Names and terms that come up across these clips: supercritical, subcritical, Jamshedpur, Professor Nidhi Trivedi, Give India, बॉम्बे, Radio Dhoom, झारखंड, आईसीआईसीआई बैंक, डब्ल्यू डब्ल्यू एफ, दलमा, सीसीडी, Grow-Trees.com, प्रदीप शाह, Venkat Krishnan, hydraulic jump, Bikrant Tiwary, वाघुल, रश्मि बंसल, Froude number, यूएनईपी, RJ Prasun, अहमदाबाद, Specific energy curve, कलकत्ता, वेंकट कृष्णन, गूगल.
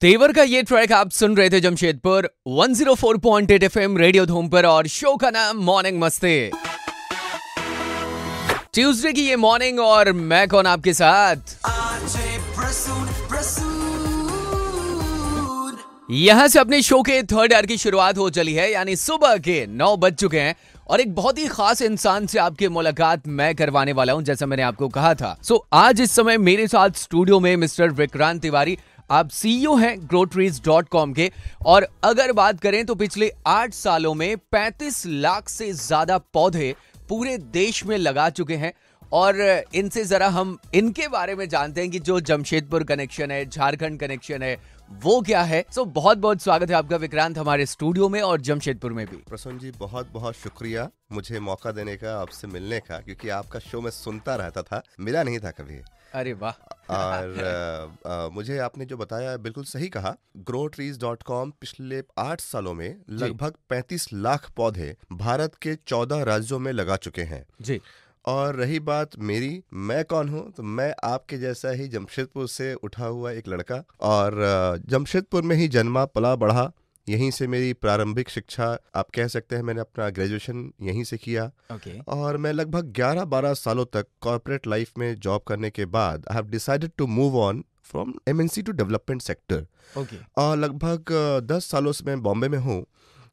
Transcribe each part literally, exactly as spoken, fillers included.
तेवर का ये ट्रैक आप सुन रहे थे Jamshedpur one o four point eight FM radio Dhoom पर और शो का नाम मॉर्निंग मस्ती। ट्यूसडे की ये मॉर्निंग और मैं कौन आपके साथ। यहाँ से अपने शो के थर्ड आवर की शुरुआत हो चली है, यानी सुबह के नौ बज चुके हैं और एक बहुत ही खास इंसान से आपकी मुलाकात मैं करवाने वाला हूँ, जैसा मैंने आपको कहा था। सो so, आज इस समय मेरे साथ स्टूडियो में मिस्टर विक्रांत तिवारी, आप सीईओ हैं ग्रो ट्रीज डॉट कॉम के, और अगर बात करें तो पिछले आठ सालों में पैंतीस लाख से ज्यादा पौधे पूरे देश में लगा चुके हैं। और इनसे जरा हम इनके बारे में जानते हैं कि जो जमशेदपुर कनेक्शन है, झारखंड कनेक्शन है, वो क्या है। सो so, बहुत बहुत स्वागत है आपका विक्रांत हमारे स्टूडियो में और जमशेदपुर में भी। प्रसून जी बहुत बहुत शुक्रिया मुझे मौका देने का, आपसे मिलने का, क्योंकि आपका शो मैं सुनता रहता था, मिला नहीं था कभी। अरे वाह। और आ, आ, मुझे आपने जो बताया बिल्कुल सही कहा। ग्रो ट्रीज डॉट कॉम पिछले आठ सालों में लगभग पैंतीस लाख पौधे भारत के चौदह राज्यों में लगा चुके हैं जी। और रही बात मेरी, मैं कौन हूँ, तो मैं आपके जैसा ही जमशेदपुर से उठा हुआ एक लड़का और जमशेदपुर में ही जन्मा, पला, बढ़ा। यहीं से मेरी प्रारंभिक शिक्षा आप कह सकते हैं, मैंने अपना ग्रेजुएशन यहीं से किया। okay. और मैं लगभग ग्यारह बारह सालों तक कॉर्पोरेट लाइफ में जॉब करने के बाद I have decided to move on from MNC to development sector. और लगभग दस सालों से मैं बॉम्बे में हूँ।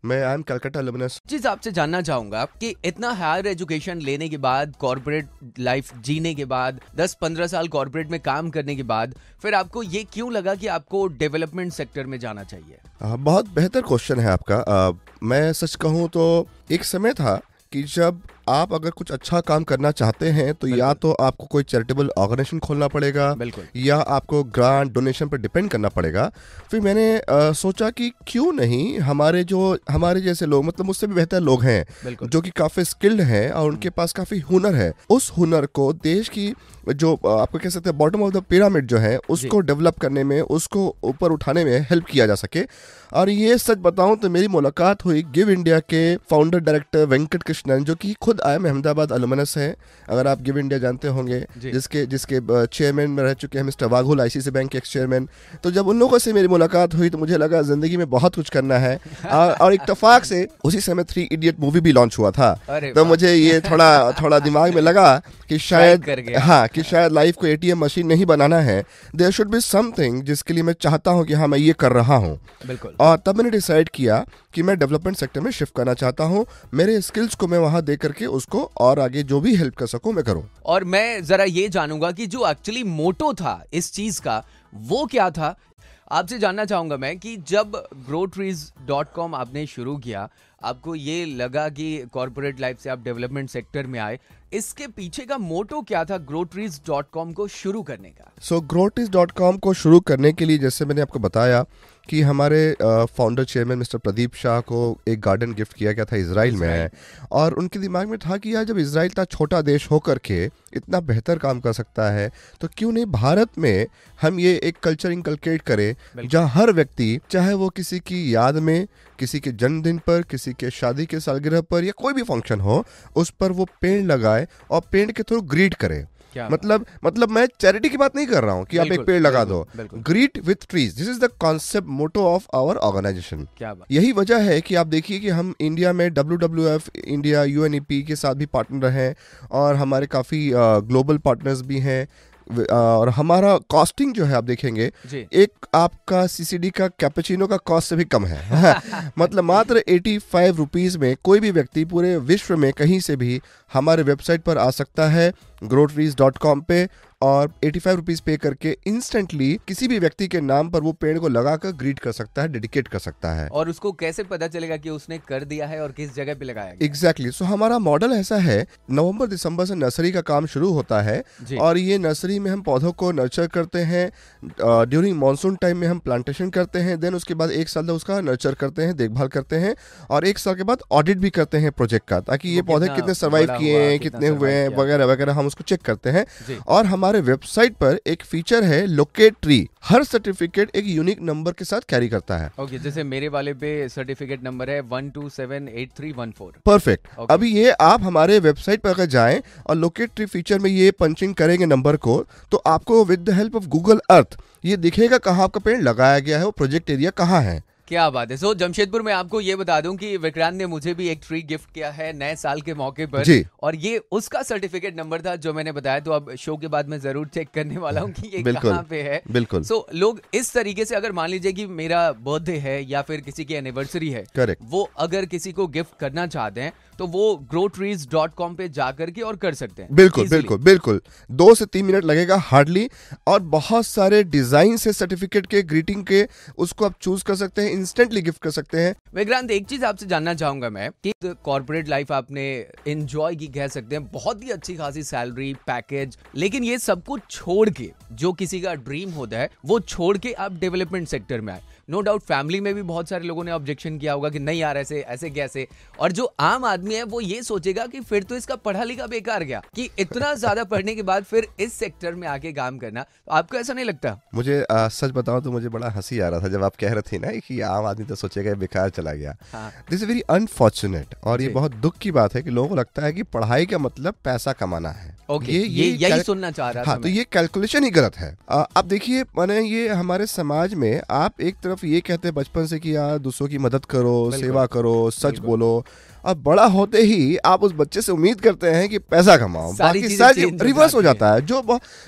मैं आई एम कलकत्ता एलुमिनस। चीज आपसे जानना चाहूंगा कि इतना हायर एजुकेशन लेने के बाद, कॉर्पोरेट लाइफ जीने के बाद, दस पंद्रह साल कॉर्पोरेट में काम करने के बाद, फिर आपको ये क्यों लगा कि आपको डेवलपमेंट सेक्टर में जाना चाहिए? आ, बहुत बेहतर क्वेश्चन है आपका। आ, मैं सच कहूँ तो एक समय था कि जब आप अगर कुछ अच्छा काम करना चाहते हैं तो या तो आपको कोई चैरिटेबल ऑर्गेनाइजेशन खोलना पड़ेगा या आपको ग्रांट डोनेशन पर डिपेंड करना पड़ेगा। फिर मैंने आ, सोचा कि क्यों नहीं हमारे जो हमारे जैसे लोग, मतलब मुझसे भी बेहतर लोग हैं जो कि काफ़ी स्किल्ड हैं और उनके पास काफ़ी हुनर है, उस हुनर को देश की जो आपको कह सकते हैं बॉटम ऑफ द पिरामिड जो है उसको डेवलप करने में, उसको ऊपर उठाने में हेल्प किया जा सके। और ये सच बताऊँ तो मेरी मुलाकात हुई गिव इंडिया के फाउंडर डायरेक्टर वेंकट कृष्णन, जो कि खुद आई एम अहमदाबाद एलुमिनस है, अगर आप गिव इंडिया जानते होंगे, जिसके जिसके चेयरमैन में रह चुके हैं मिस्टर वाघुल, आईसीआईसीआई बैंक के एक्स चेयरमैन। तो जब उन लोगों से मेरी मुलाकात हुई तो मुझे लगा जिंदगी में बहुत कुछ करना है। और, और इत्तेफाक से उसी समय थ्री इडियट मूवी भी लॉन्च हुआ था, तो मुझे ये थोड़ा थोड़ा दिमाग में लगा कि शायद हाँ कि शायद लाइफ को एटीएम मशीन नहीं बनाना है, देयर शुड बी समथिंग जिसके लिए मैं चाहता हूँ कि हाँ मैं ये कर रहा हूँ। और तब मैंने डिसाइड किया कि मैं डेवलपमेंट सेक्टर में शिफ्ट करना चाहता हूँ, मेरे स्किल्स को मैं वहाँ दे करके उसको और आगे जो भी हेल्प कर सकूं मैं करूं। और मैं जरा ये जानूंगा कि जो एक्चुअली मोटो था इस चीज का वो क्या था, आपसे जानना चाहूंगा मैं कि जब ग्रो ट्रीज डॉट कॉम आपने शुरू किया, आपको ये लगा कि कॉर्पोरेट लाइफ से आप डेवलपमेंट सेक्टर में आए, इसके पीछे का मोटो क्या था ग्रो ट्रीज डॉट कॉम को शुरू करने का? So grow trees dot com को शुरू करने के लिए, जैसे मैंने आपको बताया कि हमारे founder chairman mister प्रदीप शाह को एक गार्डन गिफ्ट किया गया था इजराइल में, और उनके दिमाग में था कि यार जब इजराइल का छोटा देश होकर के इतना बेहतर काम कर सकता है तो क्यों नहीं भारत में हम ये एक कल्चर इंकल्केट करें जहाँ हर व्यक्ति, चाहे वो किसी की याद में, किसी के जन्मदिन पर, किसी के शादी के सालगिरह पर या कोई भी फंक्शन हो, उस पर वो पेड़ लगाए और पेड़ के थ्रू ग्रीट करे। मतलब मतलब मैं चैरिटी की बात नहीं कर रहा हूँ कि आप एक पेड़ लगा दो, greet with trees, this is the concept motto of our organisation. यही वजह है कि आप देखिए कि हम इंडिया में डब्ल्यू डब्ल्यू एफ India, यूएनईपी के साथ भी पार्टनर हैं और हमारे काफी ग्लोबल पार्टनर्स भी हैं। और हमारा कॉस्टिंग जो है आप देखेंगे एक आपका सीसीडी का कैपेचिनो का कॉस्ट से भी कम है। मतलब मात्र पचासी रुपीस में कोई भी व्यक्ति पूरे विश्व में कहीं से भी हमारे वेबसाइट पर आ सकता है ग्रो ट्रीज डॉट कॉम पे और पचासी रुपीस पे करके इंस्टेंटली किसी भी व्यक्ति के नाम पर वो पेड़ को लगाकर ग्रीट कर सकता है, डेडिकेट कर सकता है। और उसको कैसे पता चलेगा कि उसने कर दिया है और किस जगह पे लगाया गया? एग्जैक्टली। सो हमारा मॉडल ऐसा है, नवंबर दिसंबर से नर्सरी का काम शुरू होता है और ये नर्सरी में हम पौधों को नर्चर करते हैं, ड्यूरिंग मानसून टाइम में हम प्लांटेशन करते हैं, देन उसके बाद एक साल तक उसका नर्चर करते हैं, देखभाल करते हैं और एक साल के बाद ऑडिट भी करते हैं प्रोजेक्ट का, ताकि ये पौधे कितने सर्वाइव किए हैं, कितने हुए हैं वगैरह वगैरह, हम उसको चेक करते हैं। और हमारे वेबसाइट पर एक फीचर है लोकेट ट्री, हर सर्टिफिकेट एक यूनिक नंबर के साथ कैरी करता है। ओके, जैसे मेरे वाले पे सर्टिफिकेट नंबर है one two seven eight three one four. Perfect. अभी ये आप हमारे वेबसाइट पर अगर जाएं और लोकेट ट्री फीचर में ये पंचिंग करेंगे नंबर को, तो आपको with the help of गूगल Earth ये दिखेगा कहाँ आपका पेड़ लगाया गया है और प्रोजेक्ट एरिया कहाँ है। क्या बात है। सो so, जमशेदपुर में आपको ये बता दूं कि विक्रांत ने मुझे भी एक ट्री गिफ्ट किया है नए साल के मौके पर जी। और ये उसका सर्टिफिकेट नंबर था जो मैंने बताया, तो अब शो के बाद मैं जरूर चेक करने वाला हूं कि ये कहां पे है। बिल्कुल। सो so, लोग इस तरीके से, अगर मान लीजिए कि मेरा बर्थडे है या फिर किसी की एनिवर्सरी है, Correct. वो अगर किसी को गिफ्ट करना चाहते हैं तो वो ग्रो ट्रीज डॉट कॉम पे जाकर के और कर सकते हैं। बिल्कुल बिल्कुल बिल्कुल। दो से तीन मिनट लगेगा हार्डली, और बहुत सारे डिजाइन से सर्टिफिकेट के ग्रीटिंग के उसको आप चूज कर सकते हैं, इंस्टेंटली गिफ्ट कर सकते हैं। विक्रांत, एक चीज आपसे जानना चाहूंगा मैं कि कॉर्पोरेट लाइफ आपने एंजॉय की कह सकते हैं, बहुत ही अच्छी खासी सैलरी पैकेज, लेकिन ये सब कुछ छोड़ के, जो किसी का ड्रीम होता है वो छोड़ के आप डेवलपमेंट सेक्टर में आए। नो डाउट फैमिली में भी बहुत सारे लोगों ने ऑब्जेक्शन किया होगा कि नहीं यार ऐसे ऐसे कैसे, और जो आम आदमी है वो ये सोचेगा कि फिर तो इसका पढ़ा लिखा बेकार गया कि इतना ज्यादा पढ़ने के बाद फिर इस सेक्टर में आके काम करना। तो आपको ऐसा नहीं लगता? मुझे आ, सच बताऊं तो मुझे बड़ा हंसी आ रहा था जब आप कह रहे थे ना कि आम आदमी तो सोचेगा बेकार चला गया। दिस इज वेरी अनफॉर्चुनेट, और ये बहुत दुख की बात है कि लोगों को लगता है कि पढ़ाई का मतलब पैसा कमाना है। Okay, ये ये, ये यही सुनना चाह रहा था। तो ये कैलकुलेशन ही गलत है। आप देखिए, मैंने ये हमारे समाज में आप एक तरफ ये कहते हैं बचपन से कि यार दूसरों की मदद करो, सेवा करो, सच बोलो, और बड़ा होते ही आप उस बच्चे से उम्मीद करते हैं कि पैसा कमाओ, बाकी सारी रिवर्स हो जाता है, जो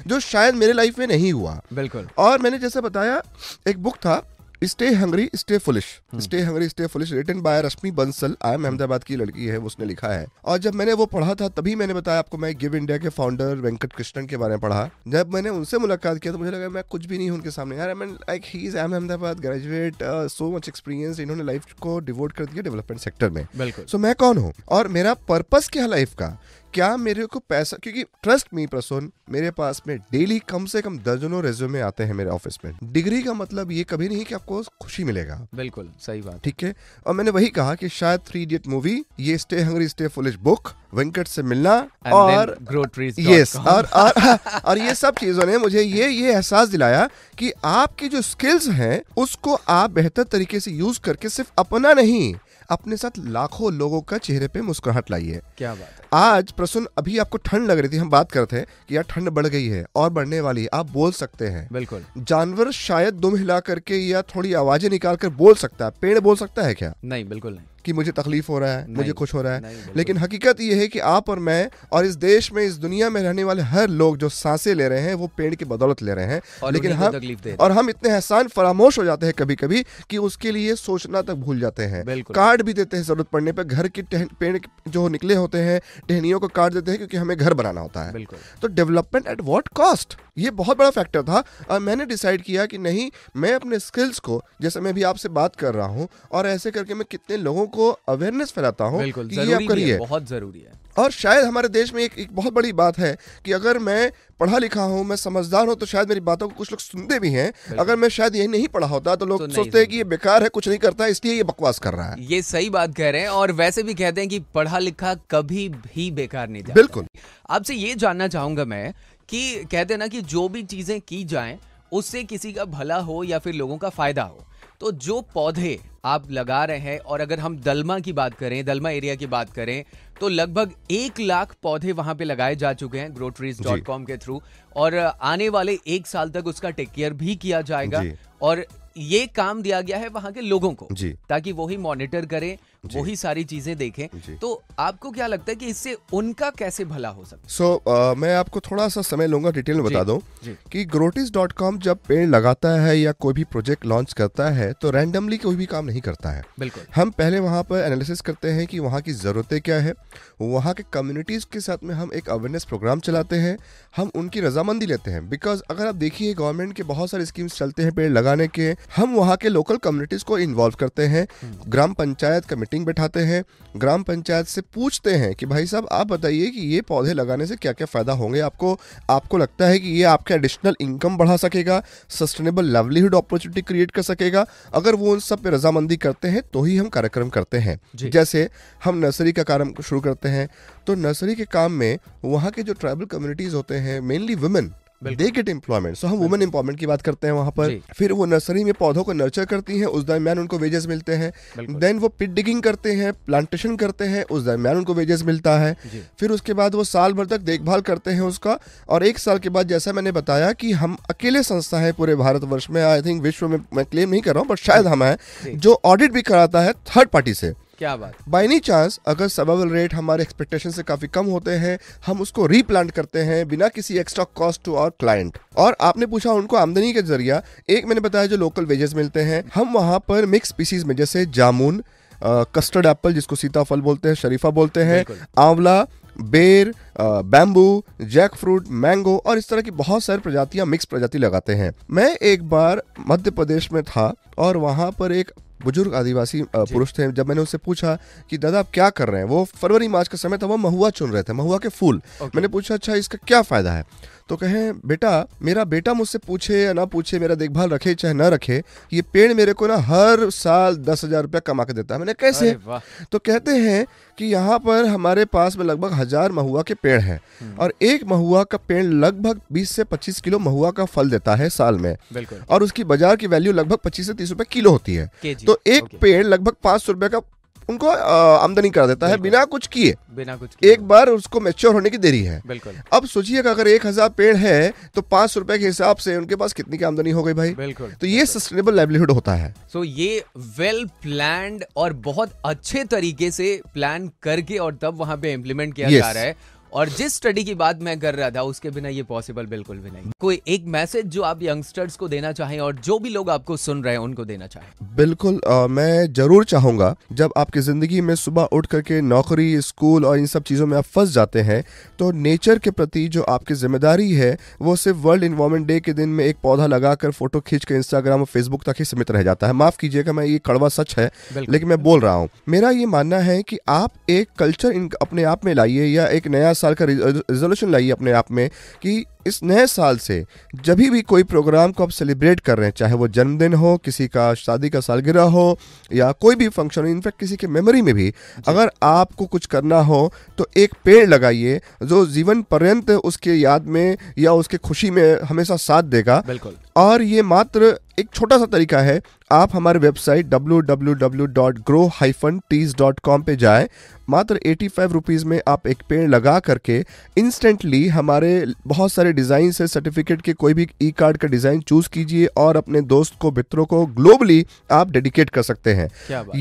जो शायद मेरे लाइफ में नहीं हुआ। बिल्कुल। और मैंने जैसे बताया एक बुक था stay hungry stay foolish, stay hungry stay foolish, written by रश्मि बंसल, I M अहमदाबाद की लड़की है, उसने लिखा है। और जब मैंने वो पढ़ा था तभी मैंने बताया आपको, मैं गिव इंडिया के फाउंडर वेंकट कृष्णन के बारे में पढ़ा। जब मैंने उनसे मुलाकात किया तो मुझे लगा मैं कुछ भी नहीं हूं उनके सामने यार, मैं like he is I M अहमदाबाद graduate, so much experience, इन्होंने लाइफ को डिवोट कर दिया डेवलपमेंट सेक्टर में। बिल्कुल। सो मैं कौन हूँ और मेरा पर्पस क्या है लाइफ का, क्या मेरे को पैसा, क्योंकि ट्रस्ट मी प्रसून, मेरे पास में डेली कम से कम दर्जनों रेज्यूमे आते हैं मेरे ऑफिस में। डिग्री का मतलब ये कभी नहीं कि आपको खुशी मिलेगा। बिल्कुल सही बात। ठीक है, और मैंने वही कहा कि शायद थ्री इडियट मूवी, ये stay hungry stay foolish book, Venkat से मिलना और यस और, और, और ये सब चीजों ने मुझे ये ये एहसास दिलाया कि आपकी जो स्किल्स हैं उसको आप बेहतर तरीके से यूज करके सिर्फ अपना नहीं, अपने साथ लाखों लोगों का चेहरे पे मुस्कुराहट लाइए। क्या बात है। आज प्रसून, अभी आपको ठंड लग रही थी, हम बात कर रहे थे कि यार ठंड बढ़ गई है और बढ़ने वाली है, आप बोल सकते हैं। बिल्कुल। जानवर शायद दुम हिला करके या थोड़ी आवाजें निकाल कर बोल सकता है, पेड़ बोल सकता है क्या? नहीं, बिल्कुल नहीं। कि मुझे तकलीफ हो रहा है, मुझे कुछ हो रहा है, लेकिन हकीकत ये है कि आप और मैं और इस देश में, इस दुनिया में रहने वाले हर लोग जो सांसें ले रहे हैं वो पेड़ के बदौलत ले रहे हैं, और लेकिन हम हाँ, और हम इतने एहसान फरामोश हो जाते हैं कभी कभी कि उसके लिए सोचना तक भूल जाते हैं। काट भी देते हैं जरूरत पड़ने पर, घर के पेड़ जो निकले होते हैं टहनियों को काट देते हैं क्योंकि हमें घर बनाना होता है। तो डेवलपमेंट एट व्हाट कॉस्ट, ये बहुत बड़ा फैक्टर था। और मैंने डिसाइड किया कि नहीं, मैं अपने स्किल्स को, जैसे मैं भी आपसे बात कर रहा हूँ और ऐसे करके मैं कितने लोगों को अवेयरनेस फैलाता हूँ, ये आप करिए, बहुत जरूरी है। और शायद हमारे देश में एक, एक बहुत बड़ी बात है कि अगर मैं पढ़ा लिखा हूँ, मैं समझदार हूँ, तो शायद मेरी बातों को कुछ लोग सुनते भी हैं। अगर मैं शायद यही नहीं पढ़ा होता तो लोग तो सोचते हैं कि ये बेकार है, कुछ नहीं करता है, इसलिए ये बकवास कर रहा है। ये सही बात कह रहे हैं, और वैसे भी कहते हैं कि पढ़ा लिखा कभी भी बेकार नहीं जाता। बिल्कुल। आपसे ये जानना चाहूंगा मैं कि कहते हैं ना कि जो भी चीजें की जाए उससे किसी का भला हो या फिर लोगों का फायदा हो, तो जो पौधे आप लगा रहे हैं, और अगर हम दलमा की बात करें, दलमा एरिया की बात करें, तो लगभग एक लाख पौधे वहां पे लगाए जा चुके हैं ग्रो ट्रीज डॉट कॉम के थ्रू, और आने वाले एक साल तक उसका टेक केयर भी किया जाएगा। और ये काम दिया गया है वहां के लोगों को ताकि वो ही मॉनिटर करें, वो ही सारी चीजें देखें। तो आपको क्या लगता है कि इससे उनका कैसे भला हो सकता है? सो so, uh, मैं आपको थोड़ा सा समय लूंगा, डिटेल में बता दूं कि ग्रो ट्रीज डॉट कॉम जब पेड़ लगाता है या कोई भी प्रोजेक्ट लॉन्च करता है तो रैंडमली कोई भी काम नहीं करता है। बिल्कुल। हम पहले वहां पर एनालिसिस करते हैं कि वहां की जरूरतें क्या है, वहां के कम्युनिटीज के साथ में हम एक अवेयरनेस प्रोग्राम चलाते हैं, हम उनकी रजामंदी लेते हैं। बिकॉज अगर आप देखिए गवर्नमेंट के बहुत सारे स्कीम्स चलते हैं पेड़ लगाने के, हम वहाँ के लोकल कम्युनिटीज को इन्वॉल्व करते हैं, ग्राम पंचायत कमेटी मीटिंग बैठाते हैं, ग्राम पंचायत से पूछते हैं कि भाई साहब आप बताइए कि ये पौधे लगाने से क्या क्या फ़ायदा होंगे आपको, आपको लगता है कि ये आपका एडिशनल इनकम बढ़ा सकेगा, सस्टेनेबल लाइवलीहुड अपॉर्चुनिटी क्रिएट कर सकेगा। अगर वो उन सब पे रजामंदी करते हैं तो ही हम कार्यक्रम करते हैं। जैसे हम नर्सरी का कार्य शुरू करते हैं तो नर्सरी के काम में वहाँ के जो ट्राइबल कम्युनिटीज़ होते हैं, mainly women, they get employment. So हम वुमेन एम्प्लॉयमेंट की बात करते हैं वहाँ पर। फिर वो नर्सरी में पौधों को नर्चर करती हैं, उस दरम्यान उनको वेजेस मिलते हैं। देन वो पिट डिगिंग करते हैं, प्लांटेशन करते हैं, उस दरम्यान उनको वेजेस मिलता है। फिर उसके बाद वो साल भर तक देखभाल करते हैं उसका, और एक साल के बाद जैसा मैंने बताया कि हम अकेले संस्था है पूरे भारतवर्ष में, आई थिंक विश्व में मैं क्लेम नहीं कर रहा हूँ बट शायद हम है, जो ऑडिट भी कराता है थर्ड पार्टी से। क्या बात। बाय एनी चांस अगर सर्वाइवल रेट हमारे एक्सपेक्टेशन से काफ़ी कम होते हैं, हम उसको रीप्लांट करते हैं बिना किसी extra cost to our client. और आपने पूछा उनको आमदनी के जरिया, एक मैंने बताया जो लोकल वेजेस मिलते हैं, हम वहाँ पर मिक्स स्पीसीज में जैसे जामुन, कस्टर्ड एप्पल जिसको सीताफल बोलते हैं, शरीफा बोलते हैं, आंवला, बेर, बैम्बू, जैक फ्रूट, मैंगो और इस तरह की बहुत सारी प्रजातियाँ, मिक्स प्रजाति लगाते हैं। मैं एक बार मध्य प्रदेश में था और वहाँ पर एक बुजुर्ग आदिवासी पुरुष थे। जब मैंने उससे पूछा कि दादा आप क्या कर रहे हैं, वो फरवरी मार्च का समय था, वो महुआ चुन रहे थे, महुआ के फूल। okay. मैंने पूछा अच्छा इसका क्या फ़ायदा है, तो कहें बेटा मेरा बेटा मुझसे पूछे या ना पूछे, मेरा देखभाल रखे चाहे ना रखे, ये पेड़ मेरे को ना हर साल दस हज़ार रुपया कमा के देता है। मैंने कैसे, तो कहते हैं कि यहाँ पर हमारे पास में लगभग हज़ार महुआ के पेड़ हैं और एक महुआ का पेड़ लगभग बीस से पच्चीस किलो महुआ का फल देता है साल में, और उसकी बाजार की वैल्यू लगभग पच्चीस से तीस रुपये किलो होती है। तो एक पेड़ लगभग पाँच सौ रुपये का उनको आमदनी करा देता है बिना कुछ किए, बिना कुछ किए। एक बार उसको मैच्योर होने की देरी है। अब सोचिएगा अगर एक हजार पेड़ है तो पाँच सौ रुपए के हिसाब से उनके पास कितनी की आमदनी हो गई भाई। बिल्कुल। तो ये सस्टेनेबल लाइवलीहुड होता है। सो ये वेल प्लान्ड और बहुत अच्छे तरीके से प्लान करके और तब वहाँ पे इम्प्लीमेंट किया जा रहा है, और जिस स्टडी की बात मैं कर रहा था उसके बिना ये पॉसिबल बिल्कुल भी नहीं। कोई एक मैसेज जो आप यंगस्टर्स को देना चाहें और जो भी लोग आपको सुन रहे हैं उनको देना चाहें। बिल्कुल, आ, मैं जरूर चाहूँगा जब आपकी ज़िंदगी में सुबह उठ करके नौकरी, स्कूल और इन सब चीज़ों में आप फंस जाते हैं तो नेचर के प्रति जो आपकी जिम्मेदारी है वो सिर्फ वर्ल्ड एनवायरमेंट डे के दिन में एक पौधा लगा कर फोटो खींच कर इंस्टाग्राम और फेसबुक तक ही सीमित रह जाता है। माफ़ कीजिएगा मैं ये कड़वा सच है लेकिन मैं बोल रहा हूँ। मेरा ये मानना है कि आप एक कल्चर अपने आप में लाइए या एक नया साल का रिजोल्यूशन लाइए अपने आप में कि इस नए साल से जब भी कोई प्रोग्राम को आप सेलिब्रेट कर रहे हैं, चाहे वो जन्मदिन हो, किसी का शादी का सालगिरह हो या कोई भी फंक्शन हो, इनफैक्ट किसी के मेमोरी में भी अगर आपको कुछ करना हो तो एक पेड़ लगाइए जो जीवन पर्यंत उसके याद में या उसके खुशी में हमेशा साथ देगा। और ये मात्र एक छोटा सा तरीका है। आप हमारे website W W W dot grow trees dot com पे जाएं, मात्र पचासी रुपीस में आप एक पेड़ लगा करके इंस्टेंटली हमारे बहुत सारे डिज़ाइन से सर्टिफिकेट के कोई भी ई कार्ड का डिज़ाइन चूज़ कीजिए और अपने दोस्त को, मित्रों को ग्लोबली आप डेडिकेट कर सकते हैं।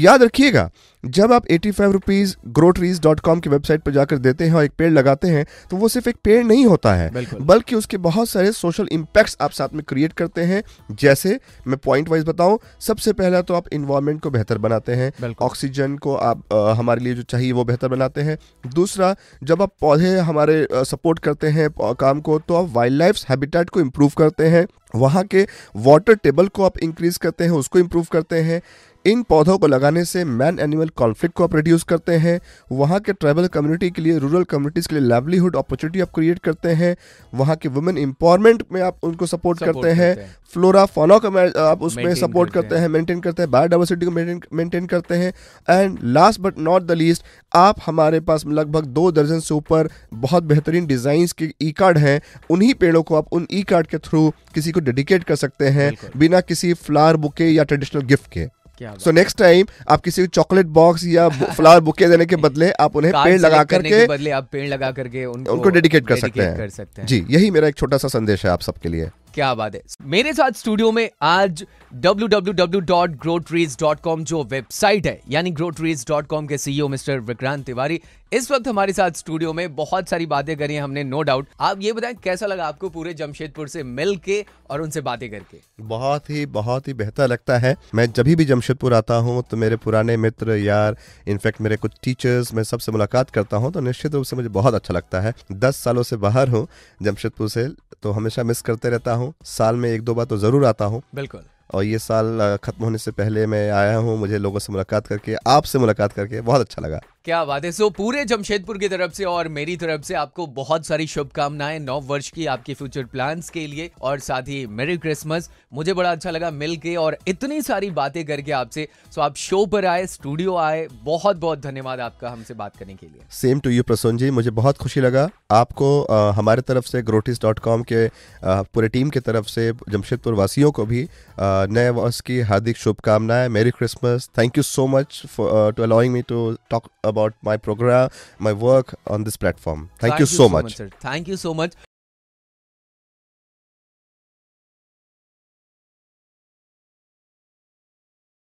याद रखिएगा जब आप पचासी rupees grow trees dot com की वेबसाइट पर जाकर देते हैं और एक पेड़ लगाते हैं तो वो सिर्फ एक पेड़ नहीं होता है बल्कि उसके बहुत सारे सोशल इम्पैक्ट्स आप साथ में क्रिएट करते हैं। जैसे मैं पॉइंट वाइज बताऊं, सबसे पहला तो आप इन्वायरमेंट को बेहतर बनाते हैं, ऑक्सीजन को आप आ, हमारे लिए जो चाहिए वो बेहतर बनाते हैं। दूसरा, जब आप पौधे हमारे सपोर्ट करते हैं काम को तो आप वाइल्ड लाइफ हैबिटेट को इम्प्रूव करते हैं, वहाँ के वाटर टेबल को आप इंक्रीज करते हैं, उसको इम्प्रूव करते हैं। इन पौधों को लगाने से मैन एनिमल कॉन्फ्लिक्ट को आप रिड्यूस करते हैं, वहाँ के ट्राइबल कम्युनिटी के लिए, रूरल कम्युनिटीज़ के लिए लाइवलीहुड अपॉर्चुनिटी आप क्रिएट करते हैं, वहाँ के वुमेन एम्पावरमेंट में आप उनको सपोर्ट करते हैं, फ्लोरा फौना को आप उसमें सपोर्ट करते हैं, मेंटेन करते हैं, बायोडाइवर्सिटी को मेंटेन करते हैं। And last but not the least, आप हमारे पास लगभग दो दर्जन से ऊपर बहुत बेहतरीन डिज़ाइंस के ई कार्ड हैं, उन्हीं पेड़ों को आप उन ई कार्ड के थ्रू किसी को डेडिकेट कर सकते हैं बिना किसी फ्लावर बुके या ट्रेडिशनल गिफ्ट के। सो नेक्स्ट टाइम आप किसी को चॉकलेट बॉक्स या फ्लावर बुके देने के बदले आप उन्हें पेड़ लगा करके बदले आप पेड़ लगा करके उनको, उनको डेडिकेट कर सकते हैं, कर सकते हैं। जी, यही मेरा एक छोटा सा संदेश है आप सबके लिए। क्या बात है। मेरे साथ स्टूडियो में आज W W W dot grow trees dot com जो वेबसाइट है यानी ग्रो ट्रीज डॉट कॉम के सीईओ मिस्टर विक्रांत तिवारी इस वक्त हमारे साथ स्टूडियो में। बहुत सारी बातें करी हमने, नो डाउट। आप ये बताएं कैसा लगा आपको पूरे जमशेदपुर से मिल के और उनसे बातें करके? बहुत ही बहुत ही बेहतर लगता है। मैं जब भी जमशेदपुर आता हूँ तो मेरे पुराने मित्र यार, इनफैक्ट मेरे कुछ टीचर्स, मैं सबसे मुलाकात करता हूँ तो निश्चित रूप से मुझे बहुत अच्छा लगता है। दस सालों से बाहर हूँ जमशेदपुर से तो हमेशा मिस करते रहता हूँ। साल में एक दो बार तो जरूर आता हूँ। बिल्कुल। और ये साल खत्म होने से पहले मैं आया हूँ, मुझे लोगों से मुलाकात करके, आपसे मुलाकात करके बहुत अच्छा लगा। क्या बात है। सो पूरे जमशेदपुर की तरफ से और मेरी तरफ से आपको बहुत सारी शुभकामनाएं नौ वर्ष की, आपके फ्यूचर प्लान्स के लिए, और साथ ही मेरी क्रिसमस। मुझे बड़ा अच्छा लगा मिल के और इतनी सारी बातें करके आपसे। सो आप शो पर आए, स्टूडियो आए, बहुत बहुत धन्यवाद आपका हमसे बात करने के लिए। Same to you Prasoon ji, मुझे बहुत खुशी लगा। आपको आ, हमारे तरफ से ग्रो ट्रीज डॉट कॉम के आ, पूरे टीम की तरफ से जमशेदपुर वासियों को भी नए वर्ष की हार्दिक शुभकामनाएं, merry Christmas. Thank you so much to allowing me to talk about my program, my work on this platform. Thank, Thank you, you so, so much. much sir. Thank you so much.